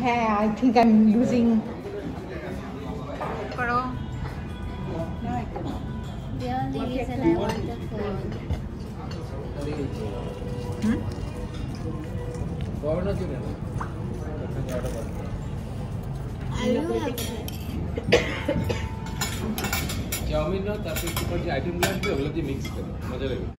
Hey, I think I'm using. Hello. No, I can't. The only reason I want the phone. Chowmin na tapos item mix